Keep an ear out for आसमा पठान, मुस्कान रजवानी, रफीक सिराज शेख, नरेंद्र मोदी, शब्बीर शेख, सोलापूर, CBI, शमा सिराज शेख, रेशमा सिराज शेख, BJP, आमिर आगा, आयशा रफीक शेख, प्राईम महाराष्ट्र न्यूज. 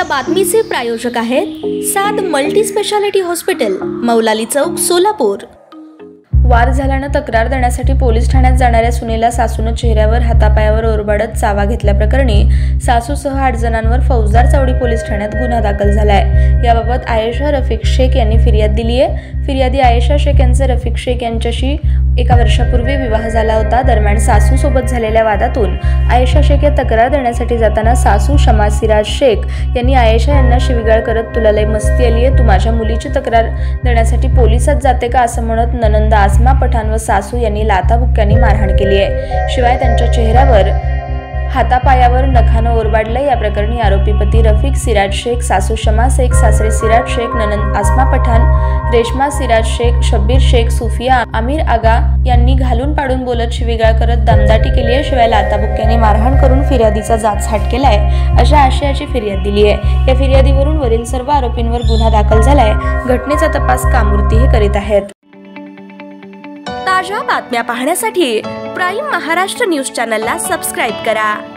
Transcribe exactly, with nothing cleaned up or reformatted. या बातमीचे प्रायोजक आहेत सात multi speciality hospital, Maulali Chowk, सोलापूर। वार झाल्यानं तक्रार देण्यासाठी पोलीस ठाण्यात जाणाऱ्या सुनेला सासूनं चेहऱ्यावर हातापायावर ओरबाडत चावा घेतल्याप्रकरणी सासूसह आठ जणांवर फौजदार चौडी पोलीस ठाण्यात गुन्हा दाखल झालाय। याबाबत आयशा रफीक शेख यांनी फिर्याद दिली आहे। फिर्यादी आयशा शेख यांचे रफीक शेख यांच्याशी एका वर्षापूर्वी विवाह झाला होता। दरम्यान सासू सोबत झालेल्या वादातून आयशा शेख या तक्रार देण्यासाठी जाताना सासू शमा सिराज शेख यांनी आयशा यांना शिवीगाळ करत तुला लय मस्ती आली आहे, तू माझ्या मुलीची तक्रार देण्यासाठी पोलिसात जाते का असं म्हणत ननंद आसमा पठान व सासू यांनी लाथाबुक्क्यांनी मारहाण केली आहे। शिवाय त्यांच्या चेहऱ्यावर हातापायावर नखानं ओरबाडलं। या प्रकरणी आरोपी पती रफीक सिराज शेख, सासू शमा शेख, सासरे सिराज शेख, ननंद आसमा पठान, रेशमा सिराज शेख, शब्बीर शेख, सुफिया, आमिर आगा यांनी घालून पाडून बोलत शिवीगाळ करत दमदाटी केली आहे। शिवाय लाताबुक्क्यांनी मारहाण करून फिर्यादीचा जातसाट केलाय अशा आशयाची फिर्याद दिली आहे। या फिर्यादीवरून वरील सर्व आरोपींवर गुन्हा दाखल झालाय। घटनेचा तपास कामूर्ती हे करीत आहेत। ताज्या बातम्या पाहण्यासाठी प्राईम महाराष्ट्र न्यूज चॅनलला सबस्क्राइब करा।